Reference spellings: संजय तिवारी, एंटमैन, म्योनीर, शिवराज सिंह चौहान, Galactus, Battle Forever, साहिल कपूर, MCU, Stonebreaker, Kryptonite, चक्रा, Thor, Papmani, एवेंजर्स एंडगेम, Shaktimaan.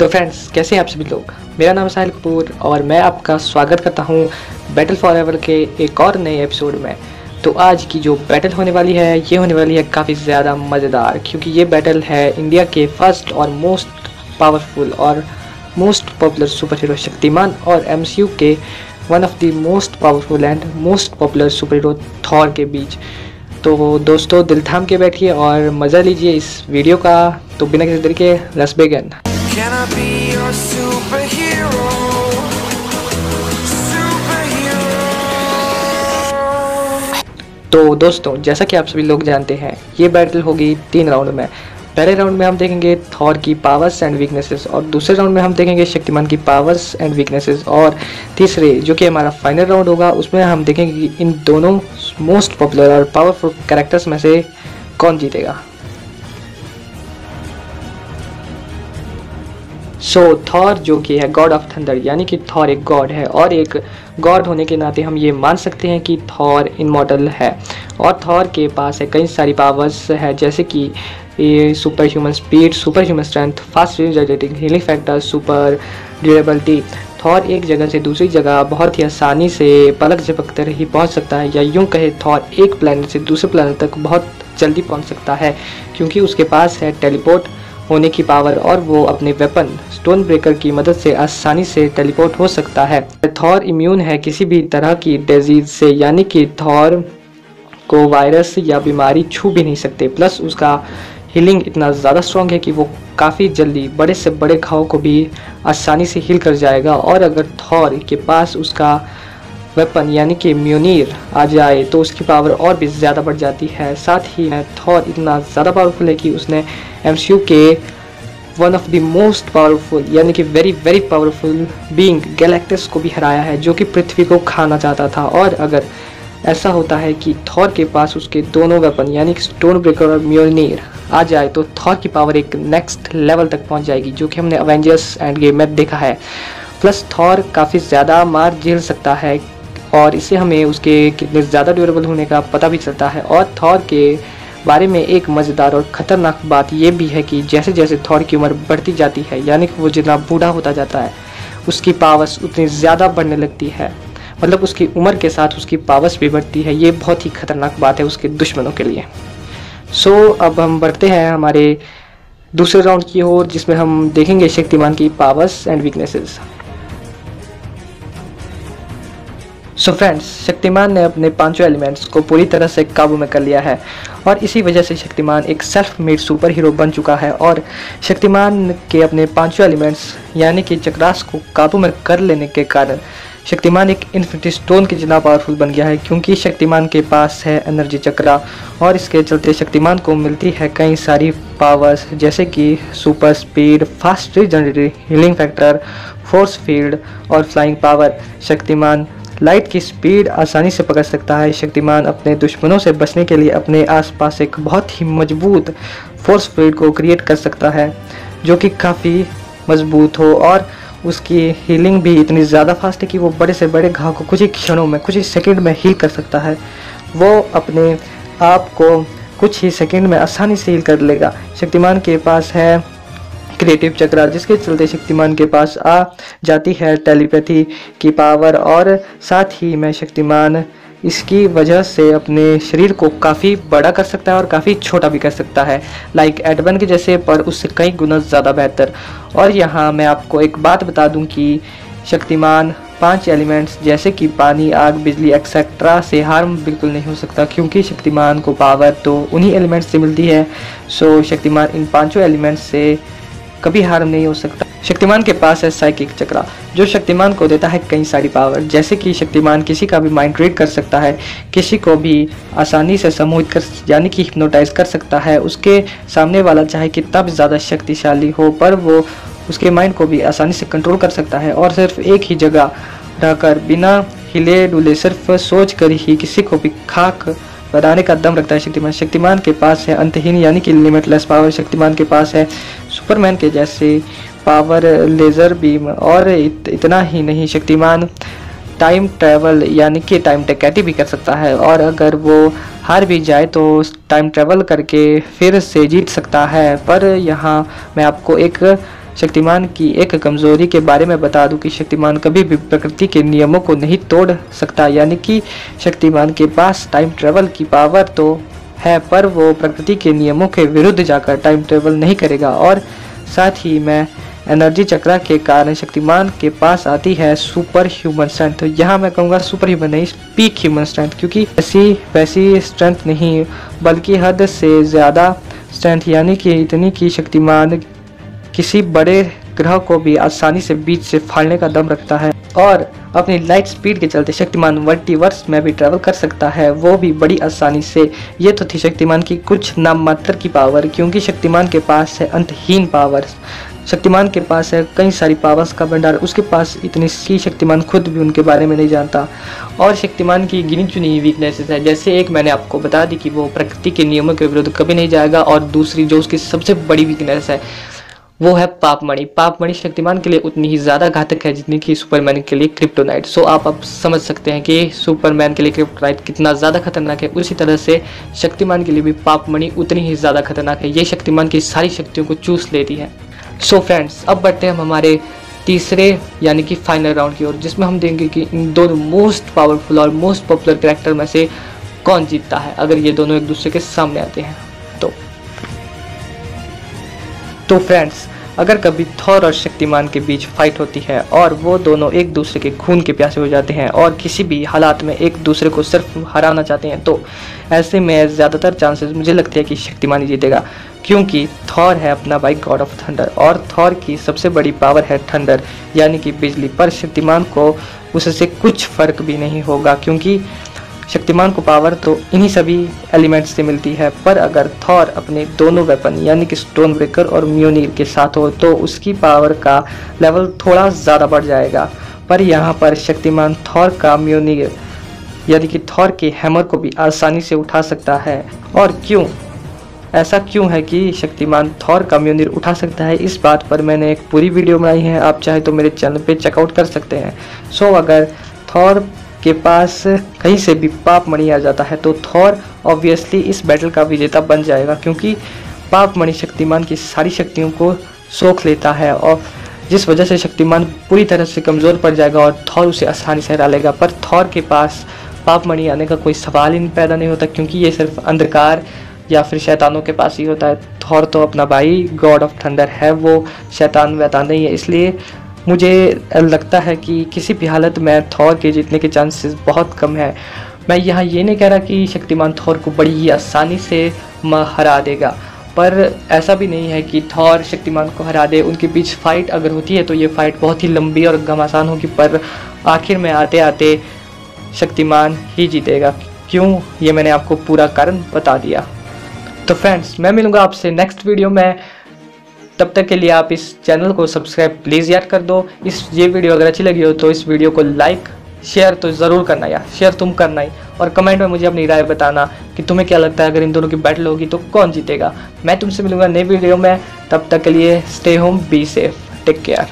तो फ्रेंड्स, कैसे हैं आप सभी लोग। मेरा नाम साहिल कपूर और मैं आपका स्वागत करता हूं बैटल फॉरएवर के एक और नए एपिसोड में। तो आज की जो बैटल होने वाली है ये होने वाली है काफ़ी ज़्यादा मज़ेदार, क्योंकि ये बैटल है इंडिया के फर्स्ट और मोस्ट पावरफुल और most popular super hero Shaktimaan और MCU के one of the most powerful and most popular super hero Thor के बीच। तो दोस्तों, दिल थाम के बैठिए और मज़ा लीजिए इस वीडियो का। तो बिना किसी देर के लेट्स बिगिन। तो दोस्तों, जैसा कि आप सभी लोग जानते हैं, ये बैटल होगी 3 राउंड में। पहले राउंड में हम देखेंगे थॉर की पावर्स एंड वीकनेसेस, और दूसरे राउंड में हम देखेंगे शक्तिमान की पावर्स एंड वीकनेसेस, और तीसरे जो कि हमारा फाइनल राउंड होगा उसमें हम देखेंगे कि इन दोनों मोस्ट पॉपुलर और पावरफुल कैरेक्टर्स में से कौन जीतेगा। सो थॉर जो कि है गॉड ऑफ थंडर, यानी कि थॉर एक गॉड है, और एक गॉड होने के नाते हम ये मान सकते हैं कि थॉर इमॉर्टल है, और थॉर के पास है कई सारी पावर्स है, जैसे कि ये super human speed, super human strength, fast range rating, healing factor, super durability. Thor एक जगह से दूसरी जगह बहुत ही आसानी से पलक झपकते ही पहुंच सकता है, या यूं कहे थॉर एक प्लैनेट से दूसरे प्लैनेट तक बहुत जल्दी पहुंच सकता है, क्योंकि उसके पास है टेलीपोर्ट होने की पावर, और वो अपने वेपन स्टोन ब्रेकर की मदद से आसानी से टेलीपोर्ट हो सकता है। थॉर इम्यून है किसी भी तरह की डिजीज से, यानी कि थॉर को वायरस या बीमारी छू भी नहीं सकते। प्लस उसका हीलिंग इतना ज़्यादा स्ट्रॉन्ग है कि वो काफ़ी जल्दी बड़े से बड़े घाव को भी आसानी से हील कर जाएगा, और अगर थॉर के पास उसका वेपन यानी कि म्योनीर आ जाए तो उसकी पावर और भी ज़्यादा बढ़ जाती है। साथ ही थॉर इतना ज़्यादा पावरफुल है कि उसने MCU के one of the most powerful यानी कि very very powerful being Galactus को भी हराया है, जो कि पृथ्वी को खाना चाहता था। और अगर ऐसा होता है कि थॉर के पास उसके दोनों वेपन यानी कि स्टोन ब्रेकर और म्योनीर आ जाए तो थॉर की पावर एक नेक्स्ट लेवल तक पहुंच जाएगी, जो कि हमने एवेंजर्स एंडगेम में देखा है। प्लस थॉर काफ़ी ज़्यादा मार झेल सकता है, और इससे हमें उसके कितने ज़्यादा ड्यूरेबल होने का पता भी चलता है। और थॉर के बारे में एक मज़ेदार और ख़तरनाक बात यह भी है कि जैसे जैसे थॉर की उम्र बढ़ती जाती है, यानी कि वो जितना बूढ़ा होता जाता है, उसकी पावर्स उतनी ज़्यादा बढ़ने लगती है। मतलब उसकी उम्र के साथ उसकी पावर्स भी बढ़ती है। ये बहुत ही ख़तरनाक बात है उसके दुश्मनों के लिए। सो अब हम बढ़ते हैं हमारे दूसरे राउंड की ओर, जिसमें हम देखेंगे शक्तिमान की powers and weaknesses. So friends, Shaktimaan ने अपने पांचों एलिमेंट्स को पूरी तरह से काबू में कर लिया है, और इसी वजह से शक्तिमान एक सेल्फ मेड सुपर हीरो बन चुका है। और शक्तिमान के अपने पांचों एलिमेंट्स यानी कि चक्रास को काबू में कर लेने के कारण शक्तिमान एक इन्फिनिटी स्टोन के जितना पावरफुल बन गया है, क्योंकि शक्तिमान के पास है एनर्जी चक्रा, और इसके चलते शक्तिमान को मिलती है कई सारी पावर्स, जैसे कि super speed, fast range, healing factor, force field और फ्लाइंग पावर। शक्तिमान लाइट की स्पीड आसानी से पकड़ सकता है। शक्तिमान अपने दुश्मनों से बचने के लिए अपने आसपास एक बहुत ही मजबूत फोर्स फील्ड को क्रिएट कर सकता है, जो कि काफ़ी मजबूत हो, और उसकी हीलिंग भी इतनी ज़्यादा फास्ट है कि वो बड़े से बड़े घाव को कुछ ही क्षणों में, कुछ ही सेकंड में हील कर सकता है। वो अपने आप को कुछ ही सेकंड में आसानी से हील कर लेगा। शक्तिमान के पास है क्रिएटिव चक्र, जिसके चलते शक्तिमान के पास आ जाती है टेलीपैथी की पावर, और साथ ही में शक्तिमान इसकी वजह से अपने शरीर को काफ़ी बड़ा कर सकता है और काफ़ी छोटा भी कर सकता है, लाइक एंटमैन के जैसे, पर उससे कई गुना ज़्यादा बेहतर। और यहाँ मैं आपको एक बात बता दूं कि शक्तिमान 5 एलिमेंट्स जैसे कि पानी, आग, बिजली एक्सेट्रा से हार्म बिल्कुल नहीं हो सकता, क्योंकि शक्तिमान को पावर तो उन्हीं एलिमेंट्स से मिलती है। सो शक्तिमान इन 5 एलिमेंट्स से कभी हार्म नहीं हो सकता। शक्तिमान के पास है साइकिक चक्रा, जो शक्तिमान को देता है कई सारी पावर, जैसे कि शक्तिमान किसी का भी माइंड रीड कर सकता है, किसी को भी आसानी से सम्मोहित कर यानी कि हिप्नोटाइज कर सकता है। उसके सामने वाला चाहे कितना भी ज़्यादा शक्तिशाली हो, पर वो उसके माइंड को भी आसानी से कंट्रोल कर सकता है, और सिर्फ एक ही जगह रहकर बिना हिले डुले सिर्फ सोच कर ही किसी को भी खाक बनाने का दम रखता है शक्तिमान। शक्तिमान के पास है अंतहीन यानी कि लिमिटलेस पावर। शक्तिमान के पास है सुपरमैन के जैसे पावर, लेज़र बीम, और इतना ही नहीं, शक्तिमान टाइम ट्रैवल यानी कि टाइम डकैती भी कर सकता है, और अगर वो हार भी जाए तो टाइम ट्रैवल करके फिर से जीत सकता है। पर यहाँ मैं आपको एक शक्तिमान की एक कमजोरी के बारे में बता दूं कि शक्तिमान कभी भी प्रकृति के नियमों को नहीं तोड़ सकता, यानी कि शक्तिमान के पास टाइम ट्रेवल की पावर तो है पर वो प्रकृति के नियमों के विरुद्ध जाकर टाइम ट्रेवल नहीं करेगा। और साथ ही मैं एनर्जी चक्रा के कारण शक्तिमान के पास आती है सुपर ह्यूमन स्ट्रेंथ। तो यहाँ मैं कहूँगा सुपर ह्यूमन नहीं, पीक ह्यूमन स्ट्रेंथ, क्योंकि ऐसी वैसी स्ट्रेंथ नहीं बल्कि हद से ज़्यादा स्ट्रेंथ, यानी कि इतनी कि शक्तिमान किसी बड़े ग्रह को भी आसानी से बीच से फाड़ने का दम रखता है। और अपनी लाइट स्पीड के चलते शक्तिमान मल्टीवर्स में भी ट्रैवल कर सकता है, वो भी बड़ी आसानी से। ये तो थी शक्तिमान की कुछ नाममात्र की पावर, क्योंकि शक्तिमान के पास है अंतहीन पावर्स, शक्तिमान के पास है कई सारी पावर्स का भंडार, उसके पास इतनी सी शक्तिमान खुद भी उनके बारे में नहीं जानता। और शक्तिमान की गिनी चुनी वीकनेसेस है, जैसे एक मैंने आपको बता दी कि वो प्रकृति के नियमों के विरुद्ध कभी नहीं जाएगा, और दूसरी जो उसकी सबसे बड़ी वीकनेस है वो है पापमणि। पापमणि शक्तिमान के लिए उतनी ही ज़्यादा घातक है जितनी कि सुपरमैन के लिए क्रिप्टोनाइट। सो आप समझ सकते हैं कि सुपरमैन के लिए क्रिप्टोनाइट कितना ज़्यादा खतरनाक है, उसी तरह से शक्तिमान के लिए भी पापमणि उतनी ही ज़्यादा खतरनाक है। ये शक्तिमान की सारी शक्तियों को चूस लेती है। सो फ्रेंड्स, अब बढ़ते हैं हम हमारे तीसरे यानी कि फाइनल राउंड की ओर, जिसमें हम देंगे कि इन दोनों मोस्ट पावरफुल और मोस्ट पॉपुलर कैरेक्टर में से कौन जीतता है अगर ये दोनों एक दूसरे के सामने आते हैं। तो फ्रेंड्स, अगर कभी थॉर और शक्तिमान के बीच फाइट होती है और वो दोनों एक दूसरे के खून के प्यासे हो जाते हैं और किसी भी हालात में एक दूसरे को सिर्फ हराना चाहते हैं, तो ऐसे में ज़्यादातर चांसेस मुझे लगते हैं कि शक्तिमान ही जीतेगा, क्योंकि थॉर है अपना भाई गॉड ऑफ थंडर और थॉर की सबसे बड़ी पावर है थंडर यानी कि बिजली। पर शक्तिमान को उससे कुछ फ़र्क भी नहीं होगा, क्योंकि शक्तिमान को पावर तो इन्हीं सभी एलिमेंट्स से मिलती है। पर अगर थॉर अपने दोनों वेपन यानी कि स्टोन ब्रेकर और म्योनीर के साथ हो तो उसकी पावर का लेवल थोड़ा ज़्यादा बढ़ जाएगा। पर यहाँ पर शक्तिमान थॉर का म्योनीर यानी कि थॉर के हैमर को भी आसानी से उठा सकता है। और क्यों ऐसा क्यों है कि शक्तिमान थॉर का म्योनीर उठा सकता है, इस बात पर मैंने एक पूरी वीडियो बनाई है, आप चाहे तो मेरे चैनल पर चेकआउट कर सकते हैं। सो अगर थॉर के पास कहीं से भी पापमणि आ जाता है तो थॉर ऑब्वियसली इस बैटल का विजेता बन जाएगा, क्योंकि पापमणि शक्तिमान की सारी शक्तियों को सोख लेता है और जिस वजह से शक्तिमान पूरी तरह से कमज़ोर पड़ जाएगा और थॉर उसे आसानी से हरा लेगा। पर थॉर के पास पापमणि आने का कोई सवाल ही पैदा नहीं होता, क्योंकि ये सिर्फ अंधकार या फिर शैतानों के पास ही होता है। थॉर तो अपना भाई गॉड ऑफ थंडर है, वो शैतान वैतान नहीं है, इसलिए मुझे लगता है कि किसी भी हालत में थॉर के जीतने के चांसेस बहुत कम है। मैं यहाँ ये नहीं कह रहा कि शक्तिमान थॉर को बड़ी ही आसानी से हरा देगा, पर ऐसा भी नहीं है कि थॉर शक्तिमान को हरा दे। उनके बीच फाइट अगर होती है तो ये फाइट बहुत ही लंबी और घमासान होगी, पर आखिर में आते आते शक्तिमान ही जीतेगा। क्यों, ये मैंने आपको पूरा कारण बता दिया। तो फ्रेंड्स, मैं मिलूँगा आपसे नेक्स्ट वीडियो में, तब तक के लिए आप इस चैनल को सब्सक्राइब प्लीज़ यार कर दो। ये वीडियो अगर अच्छी लगी हो तो इस वीडियो को लाइक शेयर तो ज़रूर करना यार, शेयर तुम करना ही, और कमेंट में मुझे अपनी राय बताना कि तुम्हें क्या लगता है अगर इन दोनों की बैटल होगी तो कौन जीतेगा। मैं तुमसे मिलूंगा नई वीडियो में, तब तक के लिए stay home, be safe, take care.